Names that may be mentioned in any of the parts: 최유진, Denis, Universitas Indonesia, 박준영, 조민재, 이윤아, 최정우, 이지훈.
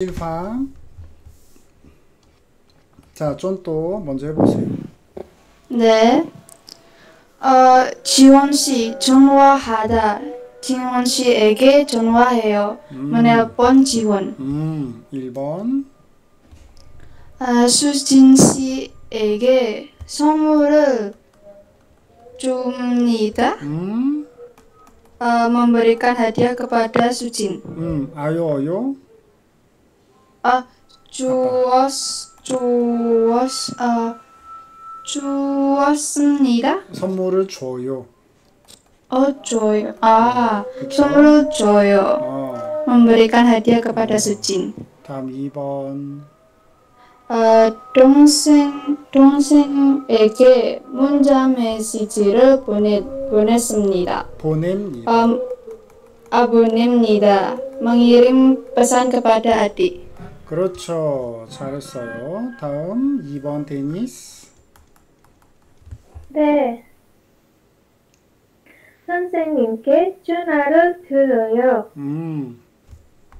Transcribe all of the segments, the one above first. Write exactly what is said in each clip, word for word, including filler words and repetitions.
일 판. 자, 쫀또 먼저 해보세요. 네. 어, 지원씨 전화하다. 지원씨에게 전화해요. 음. 몇 번 지원? 음, 일 번. 아, 수진씨에게 선물을 줍니다. 음. 어, memberikan hadiah kepada Sujin. 음, 아요, 아요. 아, 주었, 주었, 아, 주었습니다. 선물을 줘요. 어, 줘요. 아, 그쵸? 선물을 줘요. 어. memberikan hadiah kepada Sujin. 다음 이 번. 아, 동생, 동생에게 문자 메시지를 보내, 보냈습니다. 보냅니다. 아, 아, 보냅니다. mengirim pesan kepada adik. 그렇죠. 잘했어요. 다음 이 번 데니스. 네. 선생님께 전화를 드려요. 음.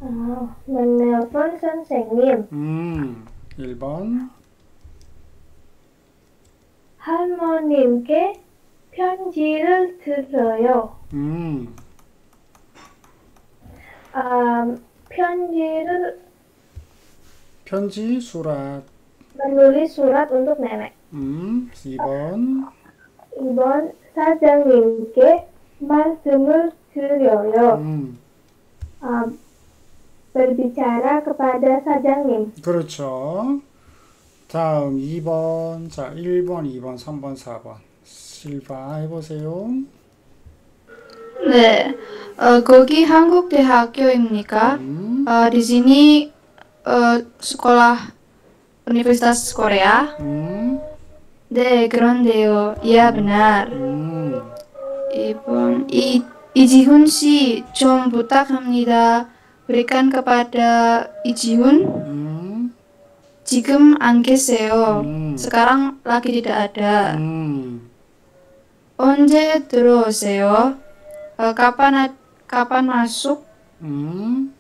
아, 만나본 선생님. 음. 일 번. 할머님께 편지를 드려요. 음. 아, 편지를 편지 수락. menulis surat untuk nenek. 음, 이 번. 이 번 사장님께 말씀을 드려요. 음. 아, berbicara kepada 사장님. 그렇죠. 다음 이 번. 자, 일 번, 이 번, 삼 번, 사 번. 실바 해보세요. 네. 어, 거기 한국 대학교입니까? 음. 어, di sini 어, 스콜라, 유니버시타스 코레아. 음. 네, 그런데요. 이야, benar. 음. 이번, 이, 이지훈 씨, 좀 부탁합니다. berikan kepada 이지훈. 음. 지금 안 계세요. 음. sekarang lagi tidak ada. 음. 언제 들어오세요? 어, 가판, 가판 마숙. 음.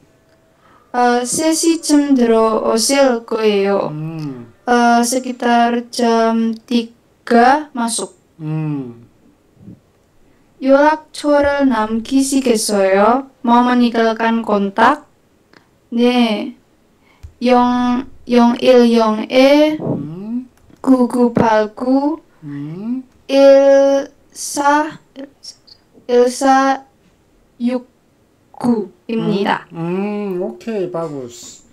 어, 세 시쯤 들어오실 거예요. 음. 어, sekitar jam tiga masuk. 음. 연락처를 남기시겠어요? mau meninggalkan kontak? 네. 영일영에 음. 구구팔구 음. 일사 일사육구 입니다. 음, 음, 오케이, 바구스.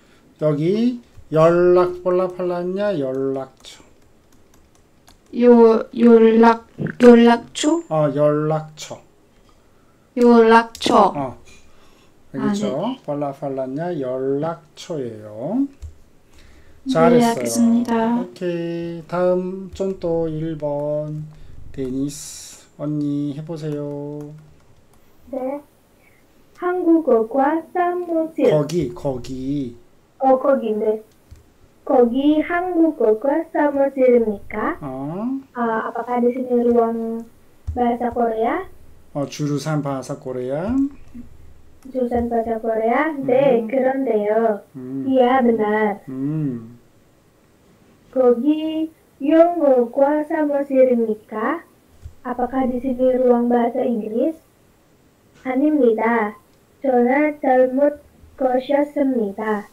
여기 연락 볼라팔라냐 연락처. 요 연락 연락처? 어, 연락처. 연락처. 어, 알겠죠? 아, 네. 볼라팔라냐 연락처예요. 잘했어요. 네, 알겠습니다. 오케이, 다음 쫀또 일 번 데니스 언니 해보세요. 네. 한국어과 사무실. 거기, 거기. 어, 거기인데. 거기 한국어과 사무실입니까? 어. 아, apakah di sini ruang bahasa Korea? 어, jurusan bahasa Korea. jurusan bahasa Korea? 네, 음. 그런데요. 음. 이야, benar. 음. 거기 영어과 사무실입니까? apakah di sini ruang bahasa Inggris? 아닙니다. 저는 잘못 거셨습니다.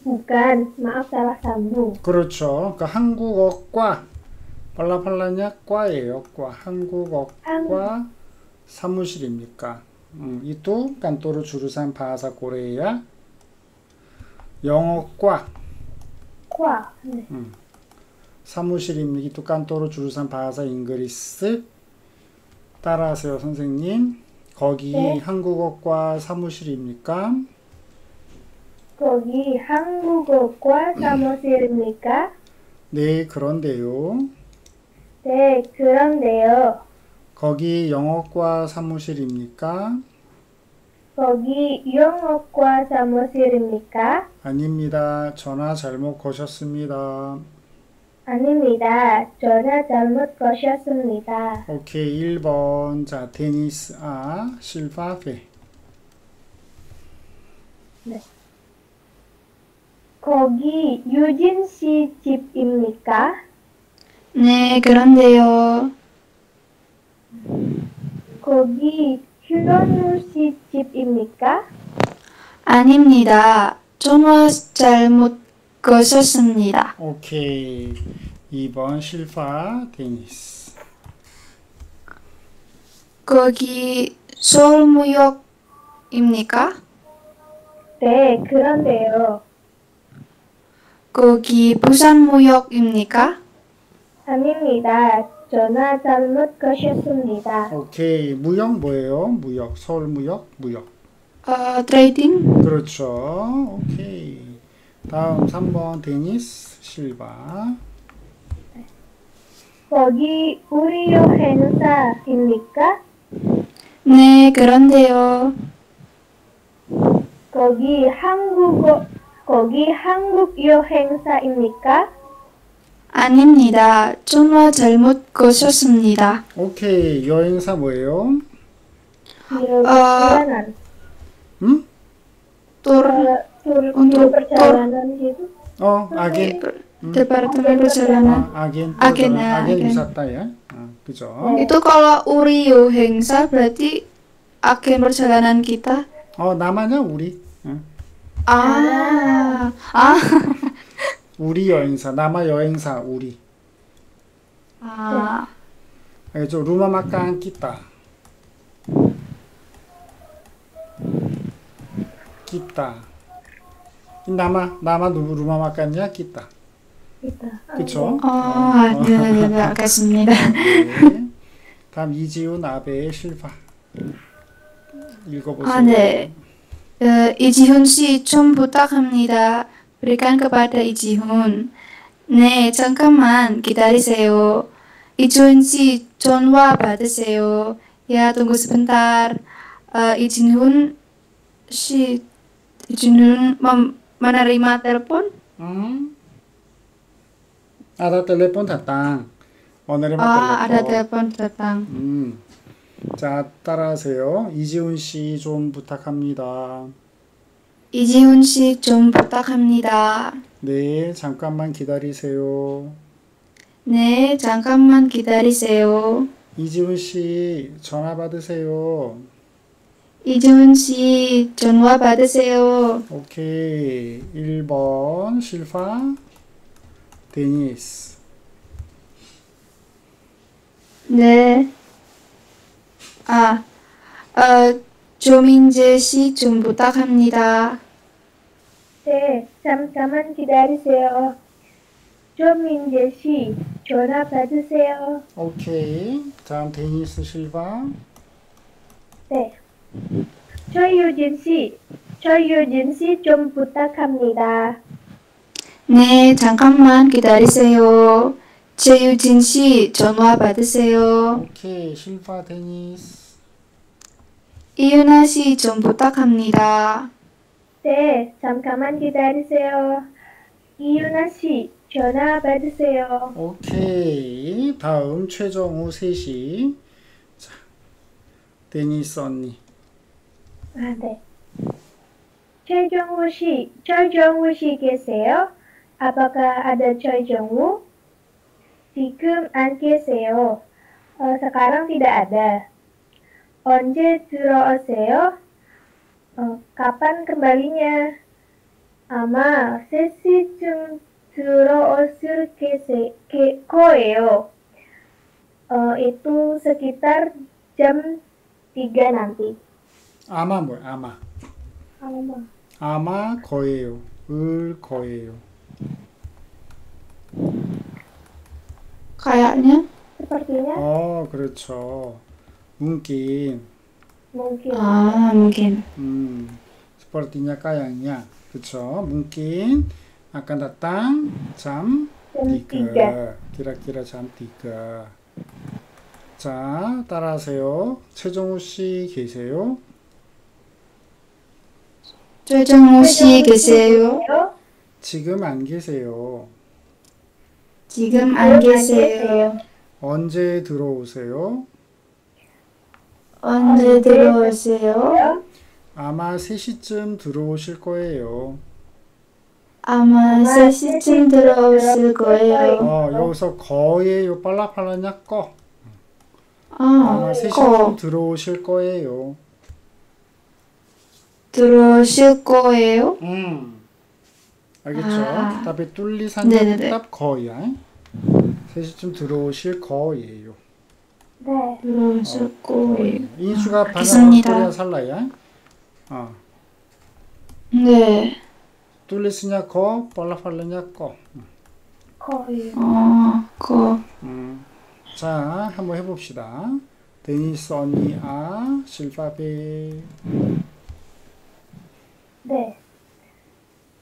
bukan, maaf salah sambung. 그렇죠. 그러니까 한국어과 발라팔라냐 과예요. 과. 한국어과 한국. 사무실입니까? 음, 이또 간토르 주루산 바하사 고레야. 영어과. 과. 네. 음, 사무실입니까? 이또 간토르 주루산 바하사 잉그리스. 따라하세요, 선생님. 거기 네? 한국어과 사무실입니까? 거기 한국어과 사무실입니까? 네, 그런데요. 네, 그런데요. 거기 영어과 사무실입니까? 거기 영어과 사무실입니까? 아닙니다. 전화 잘못 거셨습니다. 아닙니다. 전화 잘못 거셨습니다. 오케이, 일 번. 자, 데니스 아, 실파페. 네. 거기 유진 씨 집입니까? 네, 그런데요. 거기 휴원우 씨 집입니까? 아닙니다. 전화 잘못 거셨습니다. 오케이. 이 번 실파 데니스. 거기 서울무역입니까? 네, 그런데요. 거기 부산무역입니까? 아닙니다. 전화 잘못 거셨습니다. 오케이. 무역 뭐예요? 무역. 서울무역? 무역. 어, 트레이딩? 그렇죠. 오케이. 다음 삼 번 데니스 실바. 거기 우리요 행사입니까? 네, 그런데요. 거기 한국어, 거기 한국요 행사입니까? 아닙니다. 전화 잘못 거셨습니다. 오케이. 여행사 뭐예요? 어, 음? 또 untuk perjalanan gitu. Oh, agen. Departemen perjalanan. Agen. Agen wisata ya. Gitu. Itu kalau Uri Yohengsa berarti agen perjalanan kita. Oh, namanya Uri. Ah. Ah. Uri Yohengsa, nama Yohengsa Uri. Ah. Itu rumah makan kita. Kita. 나마 나마 누구 루마 마카냐 기타. 그렇죠? 아, 네, 네, 네, 알겠습니다. 네. 다음 이지훈 아베의 실파. 읽어보세요. 아, 네. 어, 이지훈 씨 좀 부탁합니다. berikan kepada 이지훈. 네, 잠깐만 기다리세요. 이지훈 씨 전화 받으세요. 야, tunggu sebentar. 어, 이지훈 씨 이지훈 맘 menerima telepon? Hmm. Ada telepon datang. Oh, menerima ah, telepon. ada telepon datang. Hmm. 자, 따라하세요. 이지훈 씨 좀 부탁합니다. 이지훈 씨 좀 부탁합니다. 네, 잠깐만 기다리세요. 네, 잠깐만 기다리세요. 이지훈 씨 전화 받으세요. 이지훈 씨 전화 받으세요. 오케이. 일 번 실파 데니스. 네. 아, 어, 조민재 씨 좀 부탁합니다. 네, 잠깐만 기다리세요. 조민재 씨 전화 받으세요. 오케이. 다음 데니스 실파. 네. 최유진 씨, 최유진 씨 좀 부탁합니다. 네, 잠깐만 기다리세요. 최유진 씨 전화 받으세요. 오케이, 실파 데니스. 이윤아 씨 좀 부탁합니다. 네, 잠깐만 기다리세요. 이윤아 씨 전화 받으세요. 오케이, 다음 최정우 세 시. 자, 데니스 언니. 아, 네. 최정우 씨, 최정우 씨 계세요? 아빠가 아들 최정우? 지금 안 계세요. 어, sekarang tidak ada. 언제 들어오세요? 어, kapan kembalinya? 아마 세 시쯤 들어오실 계세, 게, 거예요. 어, itu sekitar jam tiga nanti. 아마 뭐야? 아마. 아마. 아마 거예요. 을 거예요. kayaknya? sepertinya? 어, 그렇죠. mungkin. mungkin. 아, mungkin. 음, sepertinya kayaknya. 그렇죠. mungkin akan datang jam tiga. kira-kira jam tiga. 자, 따라하세요. 최정우 씨 계세요? 최정우 씨 계세요? 지금 안 계세요. 지금 안 계세요. 언제 들어오세요? 언제 들어오세요? 아마 세 시쯤 들어오실 거예요. 아마 사시쯤 들어오실 거예요. 어, 여기서 거의 요 빨라팔란 약거. 아마 세 시쯤 들어오실 거예요. 들어오실 거예요? 음. 알겠죠? 아. 답이 뚫리산역 답 거야. 세 시쯤 들어오실 거예요. 네. 들어오실 거예요. 인수가 반항 코리아 살라야. 어. 네. 뚫리스냐 거, 빨라팔라냐 거. 거예요. 어, 거. 음. 자, 한번 해봅시다. 데니스 언니 아, 실바베. 네.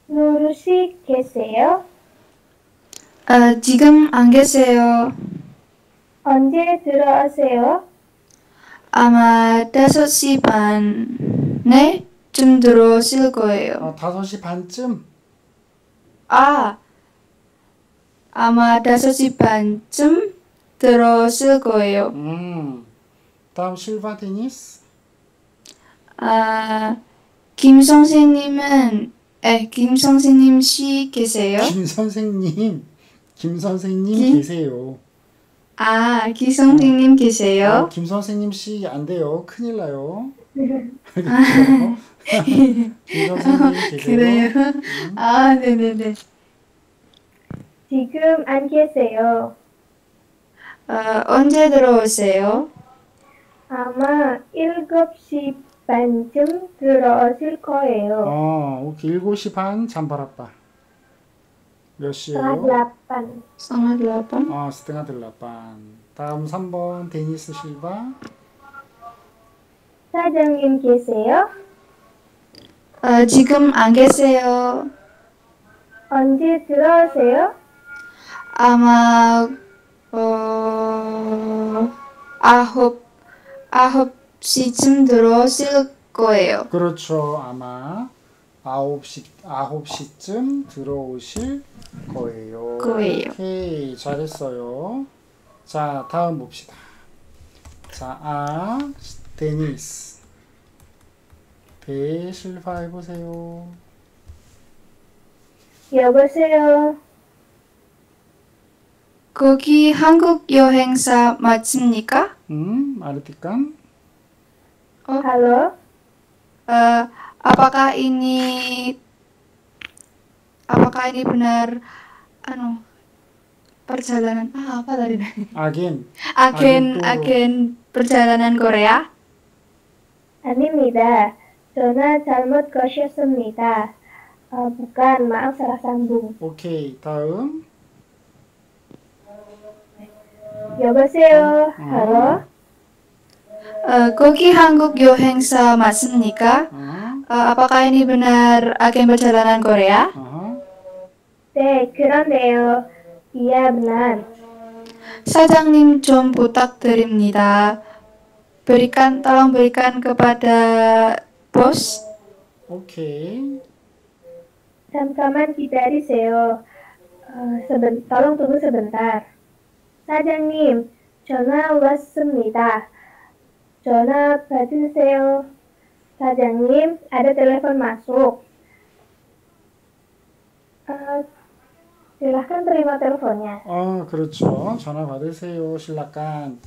노르시 계세요? 아, 지금 안 계세요. 언제 들어오세요? 아마 다섯 시 반에 쯤 들어오실 거예요. 어, 다섯 시 반쯤? 아, 아마 다섯 시 반쯤 들어오실 거예요. 음, 다음 실바 데니스? 아, 김 선생님은, 에, 김 선생님 씨 계세요? 김 선생님, 김 선생님 김? 계세요. 아, 김 선생님 어. 계세요? 어, 김 선생님 씨 안 돼요. 큰일 나요. 알겠어요? 김 선생님 계세요? 그래요? 음. 아, 네네네. 지금 안 계세요. 어, 언제 들어오세요? 아마 일곱 시 반쯤 들어오실 거예요. 어, 오케이. 일곱 시 반 잠바라빠. 몇 시에요? 스탱아들라반. 스탱아들라반? 어, 스탱아들라반. 다음 삼 번 데니스 실바. 사장님 계세요? 어, 지금 안 계세요. 언제 들어오세요? 아마 어... 아홉, 아홉 시쯤 들어오실 거예요. 그렇죠. 아마 아홉 시, 아홉 시쯤 들어오실 거예요. 거예요. 오케이, 잘했어요. 자, 다음 봅시다. 자, 아, 데니스. 배, 실바 해보세요. 여보세요. 거기 한국 여행사 맞습니까? 음, 아르티칸. 어? Halo. Uh, apakah ini, apakah ini benar, anu, perjalanan ah, apa tadi? Agen. Agen, agen perjalanan Korea? 아닙니다. 전화 잘못 거셨습니다. 어, bukan, maaf salah sambung. 오케이, 다음. 여보세요. 헬로. 어, 거기 한국 여행사 맞습니까? 어, apakah ini benar agen perjalanan Korea? 네, 그런데요. Iya benar. 사장님 좀 부탁드립니다. Berikan, tolong berikan kepada bos. 오케이. 잠깐만 기다리세요. 어, seben, tolong tunggu sebentar. 사장님, 전화 왔습니다. 전화 받으세요. 사장님, ada telepon masuk. 어, silahkan terima teleponnya. 어, 그렇죠. 전화 받으세요. silahkan.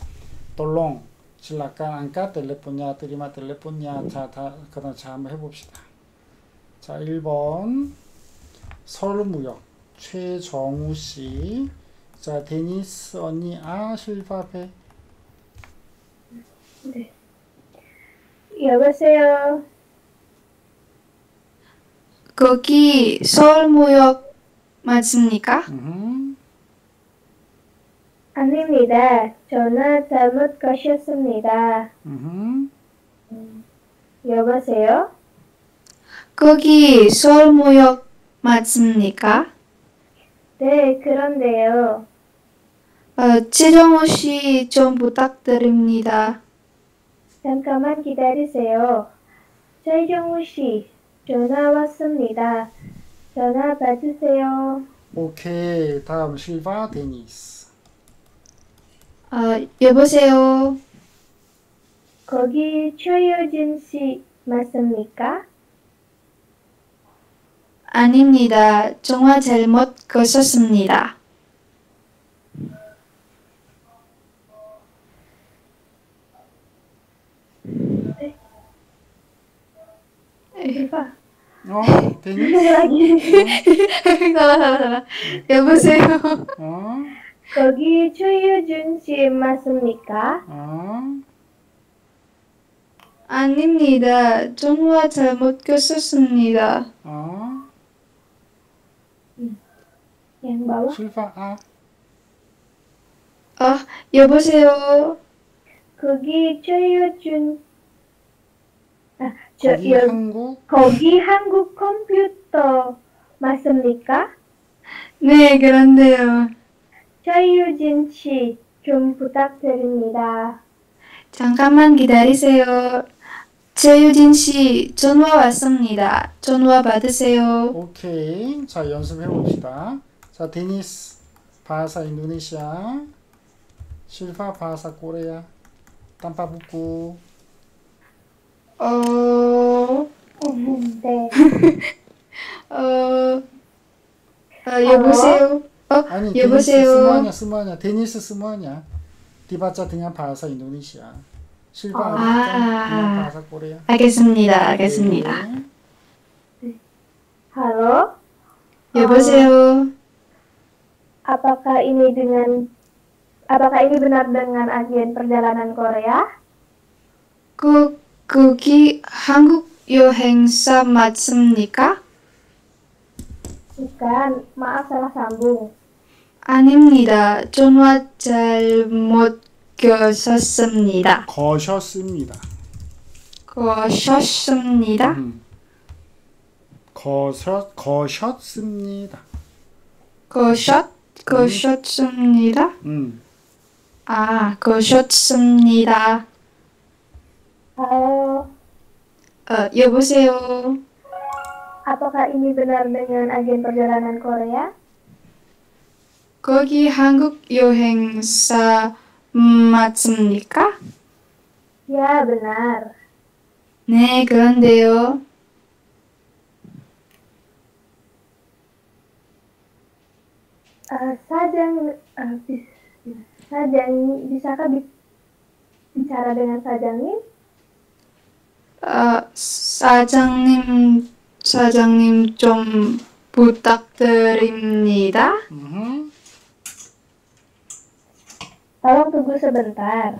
tolong. silahkan angkat teleponnya, terima teleponnya. 자, 다, 그 다음 자, 한번 해봅시다. 자, 일 번. 서울무역. 최정우 씨. 자, 데니스 언니 아 실바베. 네. 여보세요. 거기 서울무역 맞습니까? 음. 아닙니다. 전화 잘못 거셨습니다. 음. 여보세요. 거기 서울무역 맞습니까? 네, 그런데요. 어, 최정호 씨 좀 부탁드립니다. 잠깐만 기다리세요. 최정호 씨, 전화 왔습니다. 전화 받으세요. 오케이, 다음 실바 데니스. 어, 여보세요. 거기 최효진 씨 맞습니까? 아닙니다. 정말 잘못 거셨습니다. 네. 해봐. 어, 대니? 나와나와나와 여보세요. 어? 거기 최유준 씨 맞습니까? 어? 아닙니다. 정말 잘못 꼈었습니다. 어? 응. 양봐봐. 출발. 아. 아, 여보세요. 거기 최유준. 아, 저, 거기, 여, 한국? 거기 한국 컴퓨터 맞습니까? 네, 그런데요. 최유진 씨, 좀 부탁드립니다. 잠깐만 기다리세요. 최유진 씨, 전화 왔습니다. 전화 받으세요. 오케이, 자 연습해 봅시다. 자, 데니스, 바하사 인도네시아, 실파 바하사 코레아, 탐파부쿠. 어, 네. 어, 아, 여보세요. 어, 아니, 여보세요. 스마냐, 스마냐, 데니스 스마냐. 디바자 등한 바하사 인도네시아. 실바 어, 아르자 등한 바하사 코레아. 알겠습니다, 알겠습니다. 네. 네. Halo. 여보세요. Apakah ini dengan, apakah ini benar dengan agen perjalanan Korea? 그 거기 한국 여행사 맞습니까? Bukan, maaf salah sambung. 아닙니다. 전화 잘못 거셨습니다. 거셨습니다. 거셨습니다. 음. 거셨 거셨습니다. 거셨 거셨습니다. 음. 아, 거셨습니다. 어, 어, 여보세요. Apakah ini benar dengan agen perjalanan Korea? 거기 한국 여행사 맞습니까? Ya, benar. 네, 그런데요. Uh, Sajang, uh, bis, Sajang, bisakah bicara dengan Sajangin? 아, 사장님, 사장님 좀 부탁드립니다. Tolong tunggu sebentar.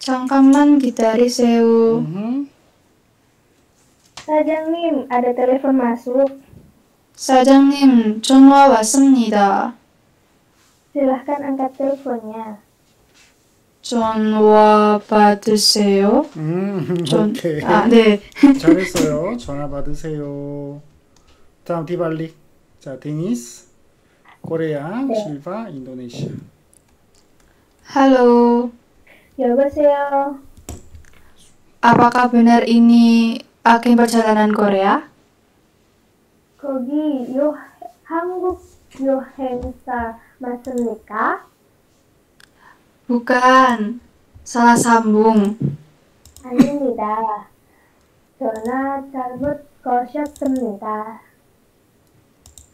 잠깐만 기다리세요. 사장님, ada telepon masuk. 사장님, 전화 왔습니다. Silahkan angkat teleponnya. 전화 받으세요. 음, 전... 오케이. 아, 네. 잘했어요. 전화 받으세요. 다음 디발리. 자, 데니스, 코레아, 네. 실바, 인도네시아. 할로. 여보세요. Apakah benar ini agen perjalanan Korea? 거기 요 한국 여행사 맞습니까? Bukan, salah sambung. 아닙니다. 전화 잘못 거셨습니다.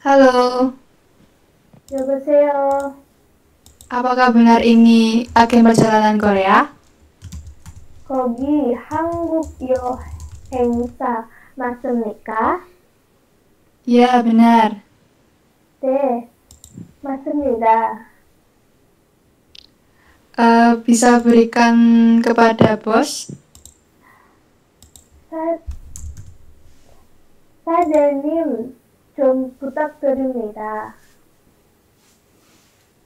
Halo. 여보세요. Apakah benar ini agen perjalanan Korea? 거기 한국 여행사 맞습니까? Ya, benar. 네, 맞습니다. Uh, bisa berikan kepada bos? 사장님, 좀 부탁드립니다.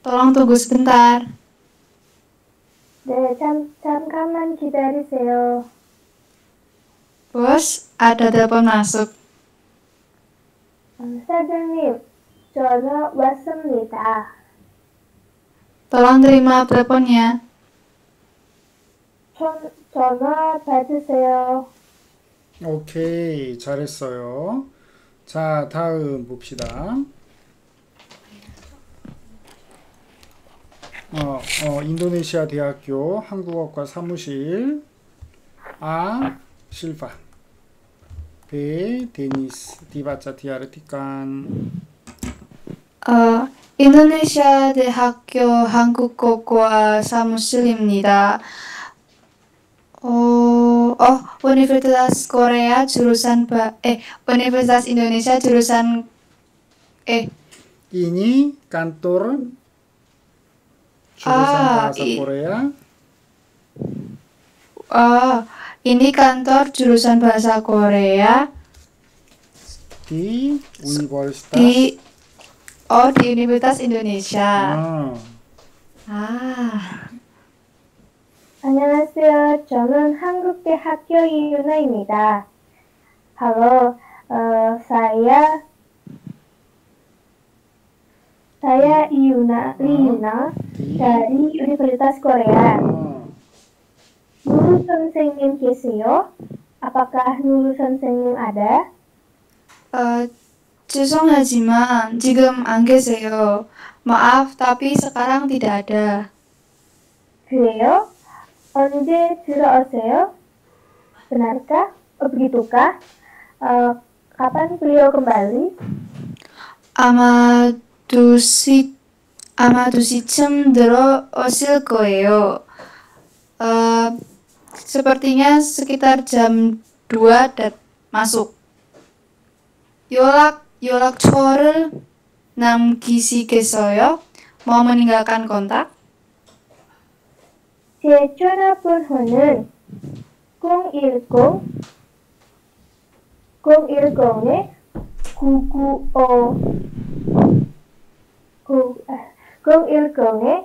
Tolong tunggu sebentar. 네, 잠, 잠깐만 기다리세요. Bos, ada telepon masuk. 사장님, 전화 왔습니다. Tolong terima teleponnya. 전, 전화 받으세요. 오케이, 잘했어요. 자, 다음 봅시다. 어, 어, 인도네시아 대학교 한국어과 사무실. 아, 실파. 네, 데니스, 디바자 디아르티칸. 아, 인도네시아 대학교 한국어과 사무실입니다. Oh, oh, Universitas Korea jurusan ba, eh, Universitas Indonesia jurusan, eh. Ini kantor jurusan ah, bahasa i, Korea. Oh, ini kantor jurusan bahasa Korea di Universitas. Di, oh, di Universitas Indonesia. Ah. ah. 안녕하세요. 저는 한국대 학교 이윤아입니다. Halo, uh, saya saya Iuna, Iuna dari Universitas Korea. Nurul 선생님 계세요? Apakah Nurul 선생님 ada? Uh, 죄송하지만 지금 안 계세요. Maaf, tapi sekarang tidak ada. 그래요? 언제 들어오세요? Benarkah? Begitukah? Uh, kapan beliau kembali? 아마 두 시, 아마 두 시쯤 들어오실 거예요. Uh, sepertinya sekitar jam dua dat masuk. 연락, 연락처를 남기시겠어요? 뭐 meninggalkan kontak? 제 전화번호는 공일공 공일공 구구오 구구오사에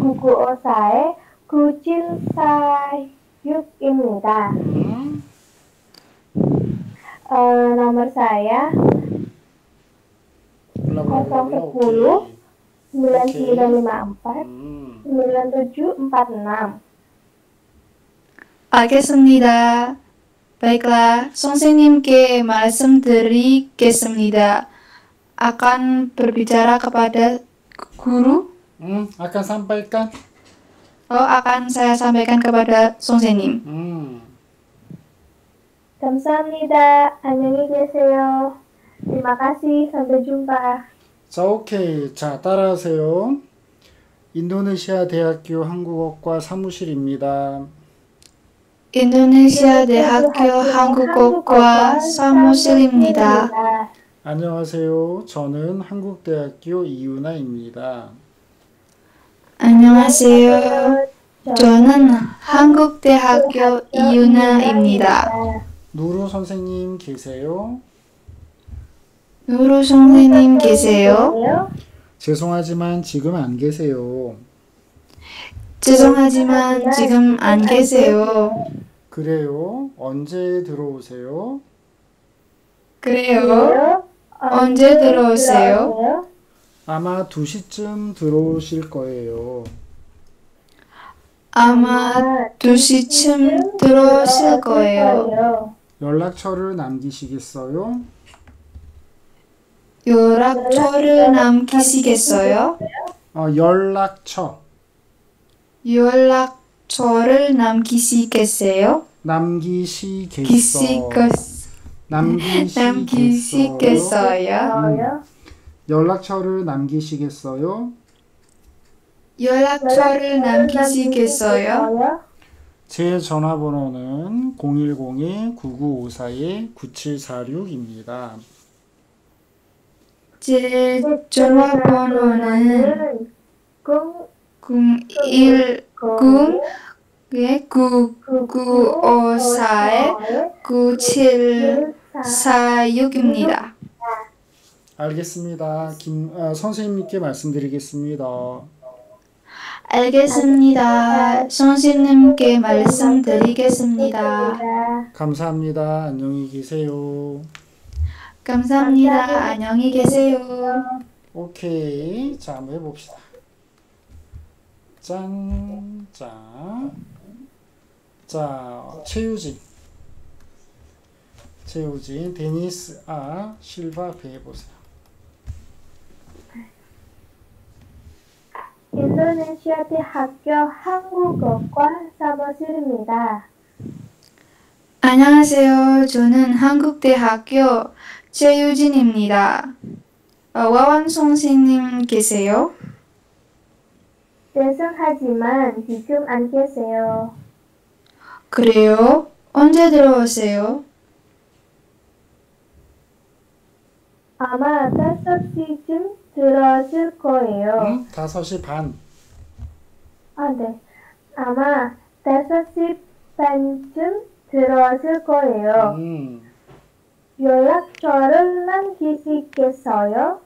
구구오사에 구칠사육입니다. 어, 넘버사야 공일공 sembilan sembilan lima empat sembilan tujuh empat enam. 알겠습니다. 바이클라 선생님께 말씀드리겠습니다. 아깐 berbicara kepada guru? 음, 아깐 sampaikan. 어, 아깐 saya sampaikan kepada 선생님. 음. 감사합니다. 안녕히 계세요. Terima kasih. Sampai jumpa. 자, 오케이. 자, 따라하세요. 인도네시아 대학교 한국어과 사무실입니다. 인도네시아 대학교 한국어과 사무실입니다. 안녕하세요. 저는 한국대학교 이윤아입니다. 안녕하세요. 저는 한국대학교 이윤아입니다. 누루 선생님 계세요? 누루 선생님 계세요? 죄송하지만 지금 안 계세요. 죄송하지만 지금 안 계세요. 그래요? 언제 들어오세요? 그래요? 언제 들어오세요? 아마 두 시쯤 들어오실 거예요. 아마 두 시쯤 들어오실 거예요. 연락처를 남기시겠어요? 연락처를 남기시겠어요? 어, 연락처. 연락처를 남기시겠어요? 남기시겠어. 남기시겠어. 남기시겠어요? 음. 연락처를 남기시겠어요? 연락처를 남기시겠어요? 제 전화번호는 공일공 구구오사 구칠사육입니다. 제 전화번호는 공일공 구구오사 구칠사육입니다. 알겠습니다. 김, 아, 선생님께 말씀드리겠습니다. 알겠습니다. 선생님께 말씀드리겠습니다. 감사합니다. 안녕히 계세요. 감사합니다. 안녕히 계세요. 오케이. 자, 한번 해봅시다. 짠, 짠. 자, 최유진. 최유진, 데니스 아, 실바 배 해보세요. 인도네시아 대학교 한국어과 사무실입니다. 안녕하세요. 저는 한국대학교 최유진입니다. 어, 와완 선생님 계세요? 죄송하지만 지금 안 계세요. 그래요? 언제 들어오세요? 아마 다섯 시쯤 들어오실 거예요. 응? 다섯 시 반. 아, 네. 아마 다섯 시 반쯤 들어오실 거예요. 음. 연락처를 남기시겠어요?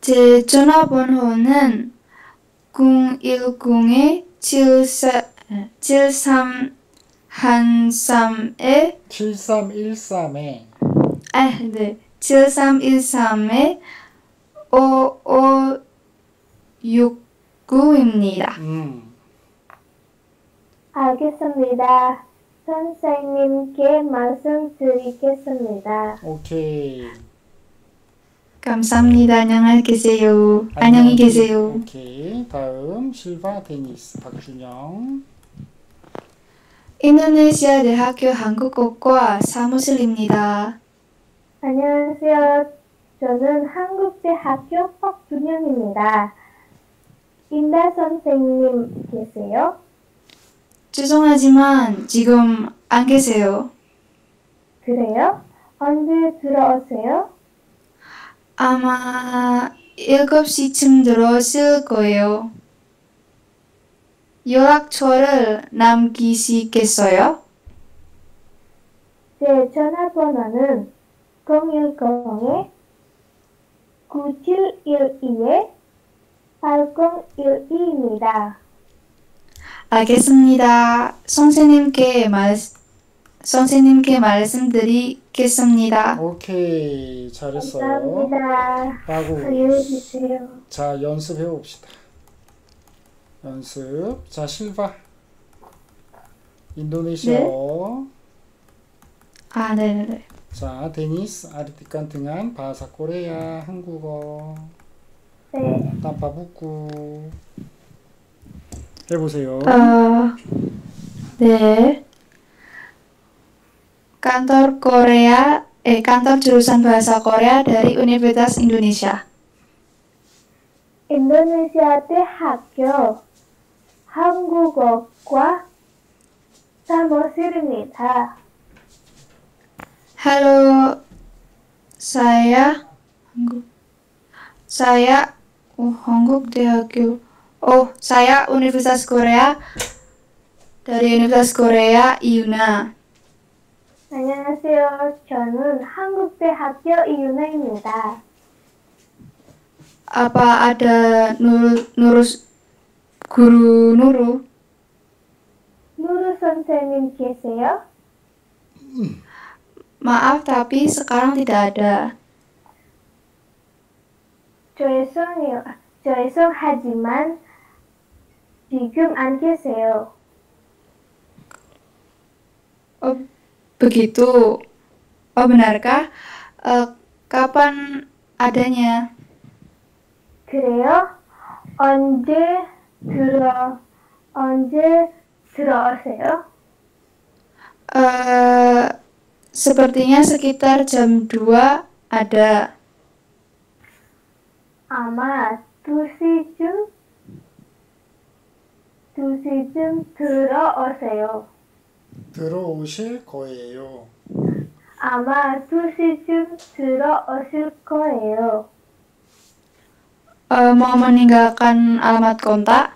제 전화번호는 공일공 칠삼일삼에 칠삼일삼에 아, 네. 칠삼일삼에 오오육구입니다. 음. 알겠습니다. 선생님께 말씀드리겠습니다. 오케이. 감사합니다. 안녕히 계세요. 안녕히 계세요. 오케이. 다음 실바 데니스 박준영. 인도네시아 대학교 한국어과 사무실입니다. 안녕하세요. 저는 한국대학교 박준영입니다. 인다 선생님 계세요? 죄송하지만 지금 안 계세요. 그래요? 언제 들어오세요? 아마 일곱 시쯤 들어오실 거예요. 연락처를 남기시겠어요? 제 전화번호는 공일공 구칠일이 팔공일이입니다. 알겠습니다. 선생님께 말, 선생님께 말씀드리겠습니다. 오케이. 잘했어요. 감사합니다. 라고. 알려주세요. 자, 연습해봅시다. 연습. 자, 실바. 인도네시아어. 네? 아, 네네네. 자, 데니스, 아리티칸 등한 바사 코레아, 한국어. 네. 땀바북구. 해보세요. 어, 네. Kantor Korea, eh kantor jurusan bahasa Korea dari Universitas Indonesia. Indonesia 대학교 한국어과 사무실입니다. Halo, saya 한국, saya oh, 한국 대학교. Oh, saya Universitas Korea dari Universitas Korea, Iuna. 안녕하세요. 저는 한국대학교 이유나입니다. Apa ada Nur, Nurus Guru Nuru? Nuru 선생님 계세요? Maaf, tapi sekarang tidak ada. 죄송해요. 죄송하지만 지금 안 계세요. 어, begitu. Oh, benarkah? Uh, kapan adanya? 그래요? 언제 들어 언제 들어오세요? Uh, sepertinya sekitar jam dua ada. 아마 두 시쯤 두 시쯤 들어오세요. 들어오실 거예요. 아마 두 시쯤 들어오실 거예요. Uh, mau meninggalkan alamat kontak?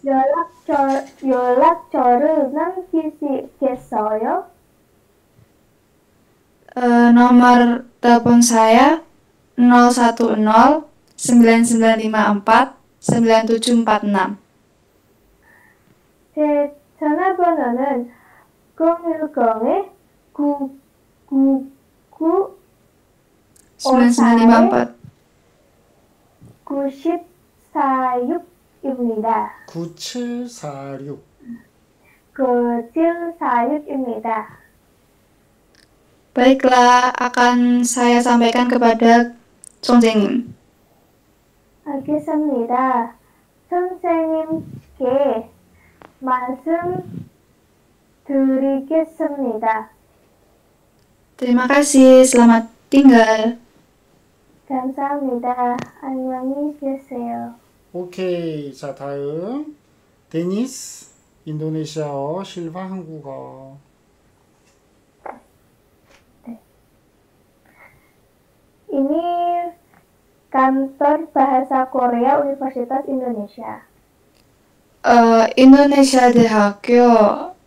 연락처, 연락처를 남기시겠어요? Uh, nomor telepon saya nol satu nol sembilan sembilan lima empat sembilan tujuh empat enam. 제 전화번호는 공일공 구구구 구사육입니다. 구칠사육. 구칠사육입니다. Baiklah, akan saya sampaikan kepada 선생님. 알겠습니다. 선생님께 말씀 드리겠습니다. Terima kasih, selamat tinggal. 감사합니다. 안녕히 계세요. 오케이, 자 다음 데니스 인도네시아어, 실바 한국어. 네. Ini kantor bahasa Korea Universitas Indonesia. 어, 인도네시아 대학교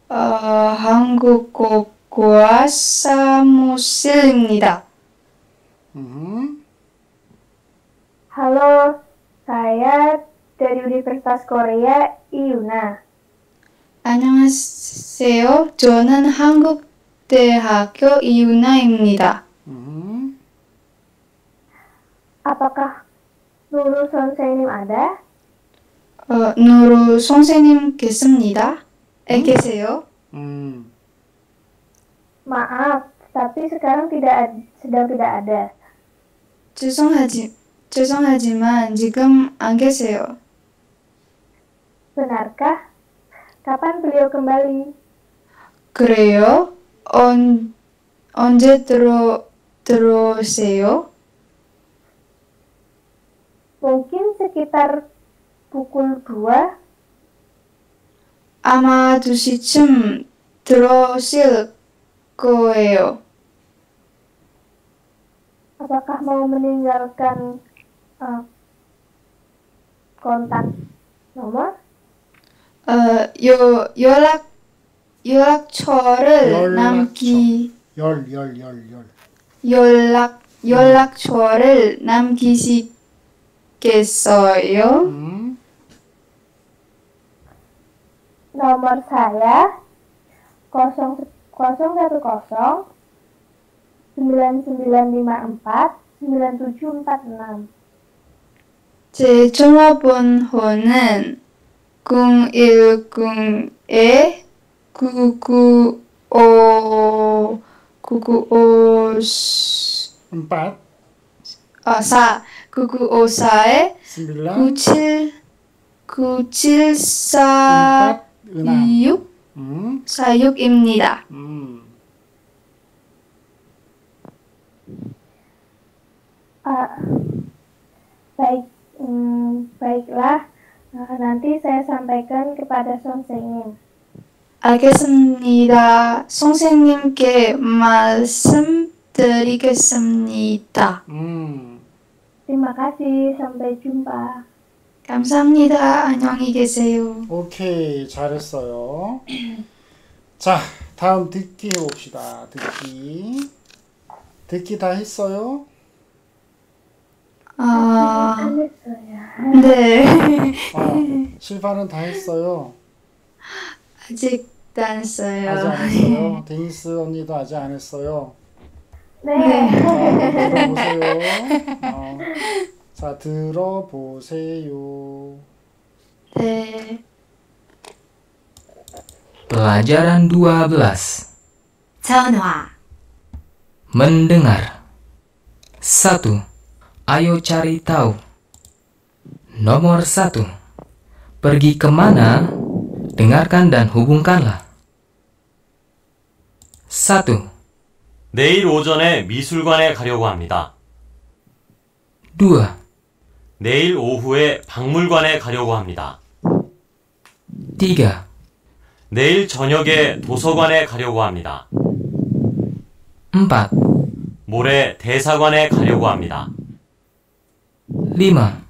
어, 한국어과 사무실입니다. 음. Halo, saya dari Universitas Korea Iuna. 안녕하세요. 저는 한국 대학교 이유나입니다. 음. Apakah Nurul 선생님 ada? 어, 누루 선생님 계십니다. 에, 계세요? 음. Maaf, tapi sekarang tidak sedang tidak ada. 죄송하지, 죄송하지만 지금 안 계세요. Benarkah? Kapan beliau kembali? 그래요? 언, 언제 들어, 들어오세요? Mungkin sekitar pukul dua. 아마 두 시쯤 들어오실 거예요. Apakah mau meninggalkan uh, kontak nomor? 어, 요, 연락, 연락처를 연락처. 남기. 열, 열, 열, 열. 연락, 연락처를 음. 남기시겠어요? 음. Nomor saya 공일 공일 오사 구구오사 사칠 사사육. 제 전화번호는 공일공에 구구오 구구오 사 아, 사 구구오사에 구칠 구칠사 이육 음. 사육입니다. 음. 아, baik, 음, baiklah. Nanti saya sampaikan kepada 선생님. 알겠습니다. 선생님께 말씀드리겠습니다. 음. Terima kasih. Sampai jumpa. 감사합니다. 안녕히 계세요. 오케이, 잘했어요. 자, 다음 듣기 해봅시다. 듣기. 듣기 다 했어요? 아, 안 했어요. 네. 아, 실바는 다 했어요? 아직 안 했어요. 아직 안 했어요? 데니스 언니도 아직 안 했어요? 네. 아, 들어보세요. 아. 자, 들어보세요. 네. Pelajaran dua belas. 전화. Mendengar. satu. Ayo cari tahu. Nomor satu. Pergi kemana? Dengarkan dan hubungkanlah. satu. 내일 오전에 미술관에 가려고 합니다. dua. 내일 오후에 박물관에 가려고 합니다. tiga. 내일 저녁에 도서관에 가려고 합니다. empat. 모레 대사관에 가려고 합니다. lima.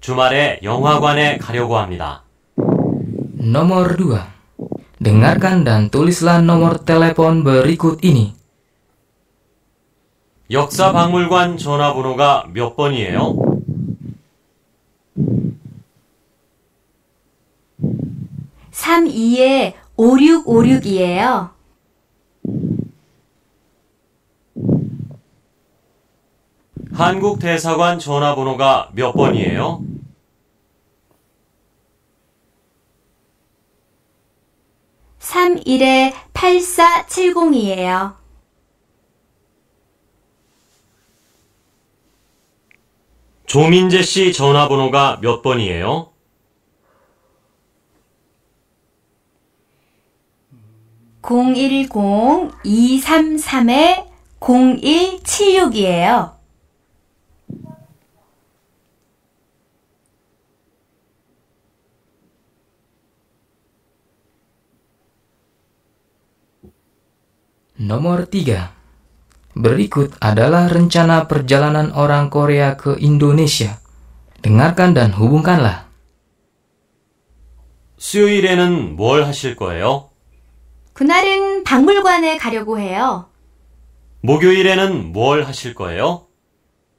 주말에 영화관에 가려고 합니다. nomor dua. Dengarkan dan tulislah nomor telepon berikut ini. 역사박물관 전화번호가 몇 번이에요? 삼십이에 오육오육이에요. 한국대사관 전화번호가 몇 번이에요? 삼십일에 팔사칠공이에요. 조민재 씨 전화번호가 몇 번이에요? 공일공 이삼삼에 공일칠육이에요. Nomor tiga. Berikut adalah rencana perjalanan orang Korea ke Indonesia. Dengarkan dan hubungkanlah. 수요일에는 뭘 하실 거예요? 그날은 박물관에 가려고 해요. 목요일에는 뭘 하실 거예요?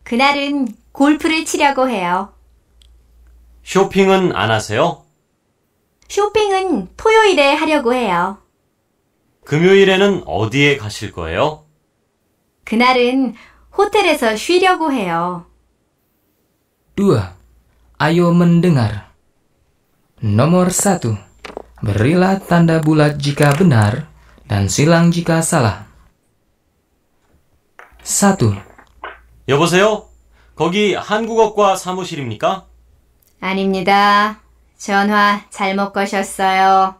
그날은 골프를 치려고 해요. 쇼핑은 안 하세요? 쇼핑은 토요일에 하려고 해요. 금요일에는 어디에 가실 거예요? 그날은 호텔에서 쉬려고 해요. dua. Ayo mendengar. Nomor satu. Berilah tanda bulat jika benar dan silang jika salah. satu. 여보세요? 거기 한국어과 사무실입니까? 아닙니다. 전화 잘못 거셨어요.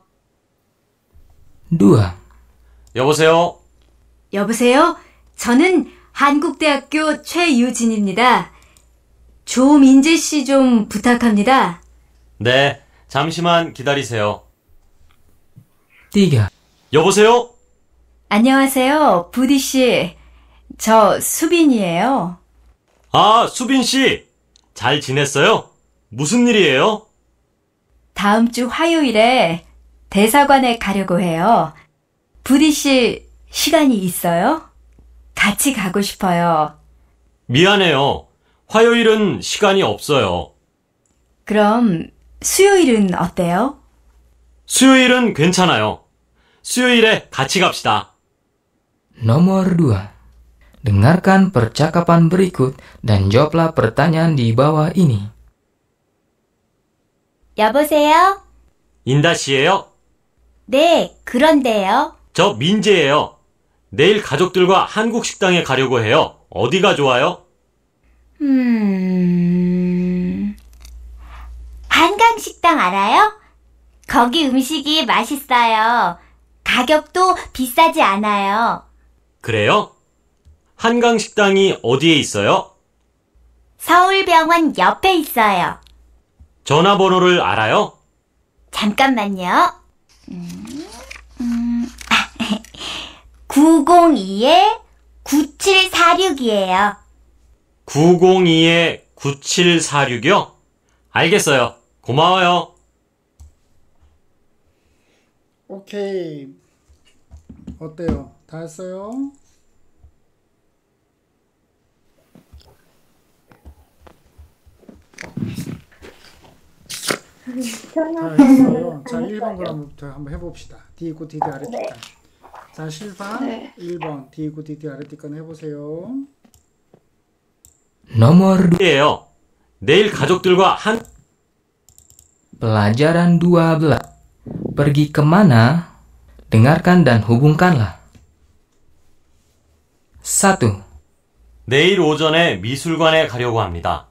dua. 여보세요? 여보세요? 저는 한국대학교 최유진입니다. 조민재 씨 좀 부탁합니다. 네, 잠시만 기다리세요. 띠가. 여보세요? 안녕하세요, 부디 씨. 저 수빈이에요. 아, 수빈 씨. 잘 지냈어요? 무슨 일이에요? 다음 주 화요일에 대사관에 가려고 해요. 부디 씨, 시간이 있어요? 같이 가고 싶어요. 미안해요. 화요일은 시간이 없어요. 그럼 수요일은 어때요? 수요일은 괜찮아요. 수요일에 같이 갑시다. Nomor dua. Dengarkan percakapan berikut dan jawablah pertanyaan di bawah ini. 여보세요? 인다 씨예요? 네, 그런데요. 저 민재예요. 내일 가족들과 한국 식당에 가려고 해요. 어디가 좋아요? 음... 한강 식당 알아요? 거기 음식이 맛있어요. 가격도 비싸지 않아요. 그래요? 한강 식당이 어디에 있어요? 서울병원 옆에 있어요. 전화번호를 알아요? 잠깐만요. 음... 음... 구공이에 구칠사육이에요. 구공이에 구칠사육이요? 알겠어요. 고마워요. 오케이. 어때요? 다 했어요? 다 했어요. 자, 일 번 그럼부터 한번 해봅시다. D 있고 D D 아래 네. 자, 실판 네. 일 번 D 있고 D D 아래 뒷건 해보세요. Nomor dua. 내일 가족들과 한 Pelajaran dua belas. Pergi kemana? Dengarkan dan hubungkanlah. satu. 내일 오전에 미술관에 가려고 합니다.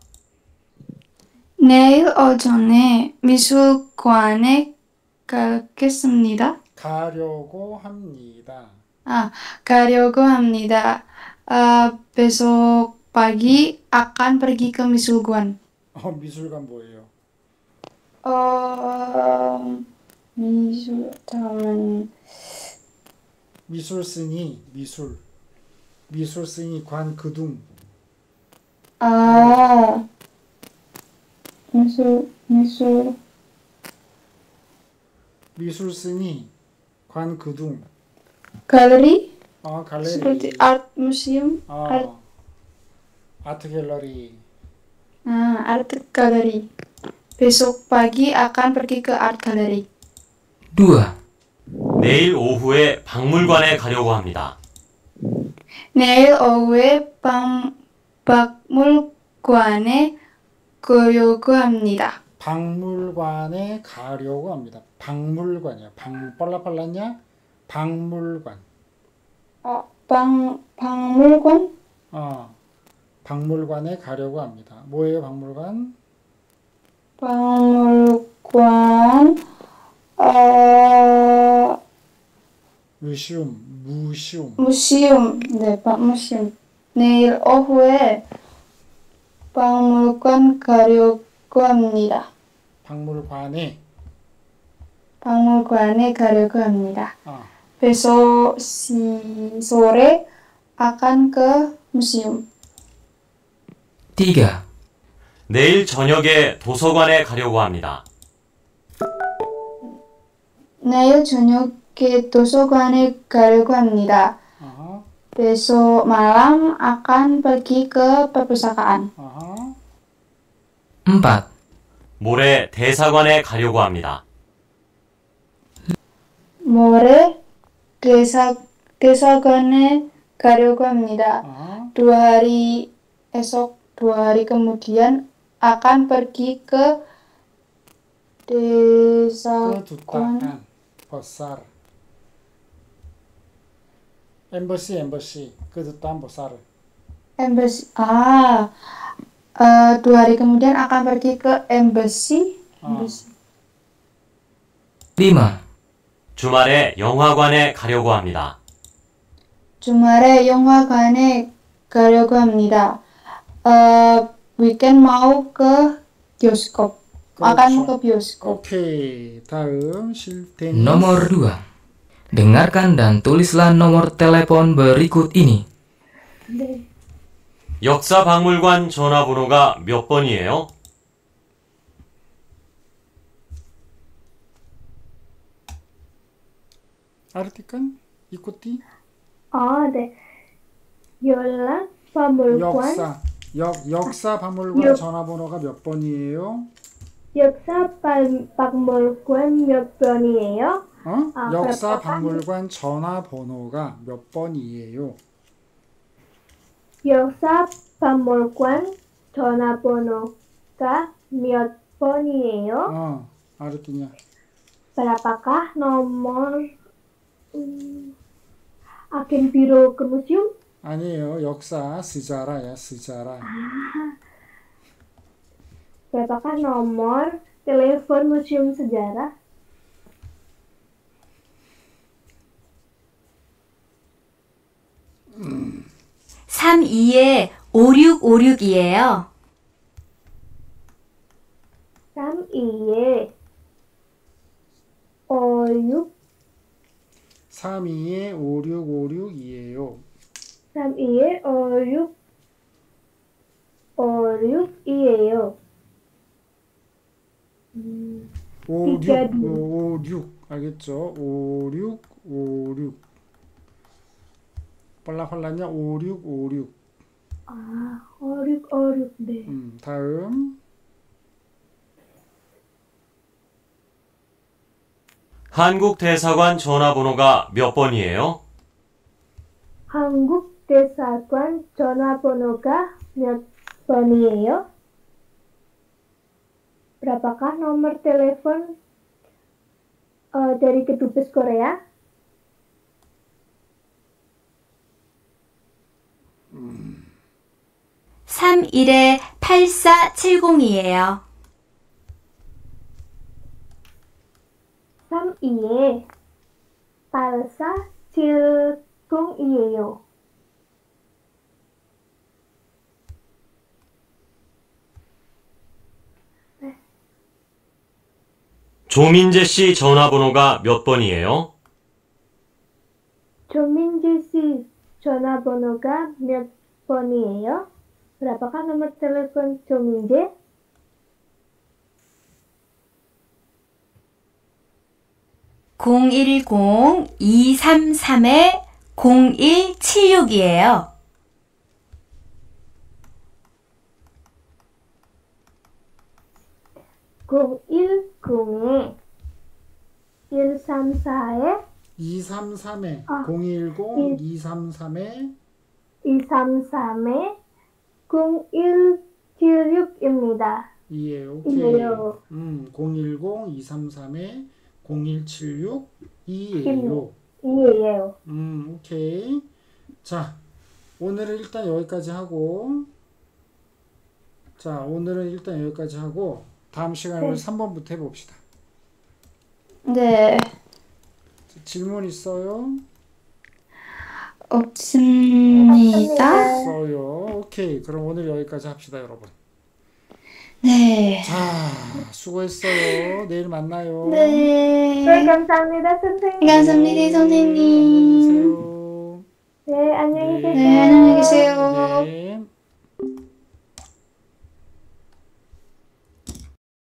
내일 오전에 미술관에 가겠습니다. 가려고 합니다. 아, 가려고 합니다. 아, besok pagi akan pergi ke 미술관. 어, 미술관 뭐예요? 어, 미술관. 미술스니 미술. 미술스니 관 그둥. 아, 미술 미술. 미술스니 관 그둥. 갤러리? 아, 갤러리. 아트 뮤지엄. 아, 아트 갤러리. 아, 아트 갤러리. Besok pagi akan pergi ke art gallery. dua. 내일 오후에 박물관에 가려고 합니다. 내일 오후에 방, 박물관에 가려고 합니다. 박물관에 가려고 합니다. 박물관이야. 방 빨라빨랐냐? 박물관. 어, 방 박물관? 어, 박물관에 가려고 합니다. 뭐예요, 박물관? 박물관. 어, 무시움, 무시움. 무시움, 네, 박무시움. 내일 오후에 박물관 가려고 합니다. 박물관에? 박물관에 가려고 합니다. 아. 그래서 sore akan ke museum. tiga. 내일 저녁에 도서관에 가려고 합니다. 내일 저녁에 도서관에 가려고 합니다. Uh-huh. Besok malam akan pergi ke perpustakaan. Uh-huh. empat. 모레 대사관에 가려고 합니다. 모레 대사, 대사관에 가려고 합니다. Uh-huh. Dua hari esok, dua hari kemudian akan pergi ke 대사관. 보살 엠버시 엠버시 kedutaan besar 엠버시 아 uh, dua hari kemudian akan pergi ke embassy. lima. 주말에 영화관에 가려고 합니다. 주말에 영화관에 가려고 합니다. Uh, weekend mau ke bioskop. Akan ke bioskop. Oke, 다음 실태는 nomor dua. Dengarkan dan tulislah nomor telepon berikut ini. 네. 역사 박물관 전화번호가 몇 번이에요? Artikan ikuti. 아, 네. 연락 박물관 역사 역 역사 박물관 전화번호가 몇 번이에요? 역사 박물관 몇 번이에요? 어? 아, 역사 박물관 전화번호가 몇 번이에요? 역사 박물관 전화번호가 몇 번이에요? 어, 알았겠냐? Berapakah nomor 음, agen biro ke museum? 아니에요, 역사 sejarah야, sejarah. 아. Berapakah nomor telepon museum sejarah? 삼십이에 오육오육이에요. 삼십이에 오육 삼십이에 오육오육이에요. 삼십이에 오육오육이에요. 음, 오육오육 알겠죠? 오육오육 빨라빨라냐? 오육오육 아 오육오육 네 음, 다음 한국대사관 전화번호가 몇 번이에요? 한국대사관 전화번호가 몇 번이에요? Berapakah nomor telepon uh, dari kedubes Korea? 음. 삼십일에 팔사칠공이에요. 삼십이에 팔사칠공이에요. 조민재 씨 전화번호가 몇 번이에요? 조민재 씨 전화번호가 몇 번이에요? Berapakah nomor telepon 조민재? 공일공 이삼삼에 공일칠육이에요. 공일공에 일삼사에 이삼삼에 아, 공일공 이삼삼에 이삼삼에 공일칠육입니다. 예, 오케이. 음, 공일공 이삼삼에 공일칠육이에요. 이에요. 음, 오케이. 자, 오늘은 일단 여기까지 하고 자, 오늘은 일단 여기까지 하고 다음 시간에 네. 삼 번부터 해봅시다. 네. 질문 있어요? 없습니다. 없어요. 오케이. 그럼 오늘 여기까지 합시다, 여러분. 네. 자, 수고했어요. 내일 만나요. 네. 네, 감사합니다, 선생님. 감사합니다, 선생님. 네, 안녕히 계세요. 네, 안녕히 계세요.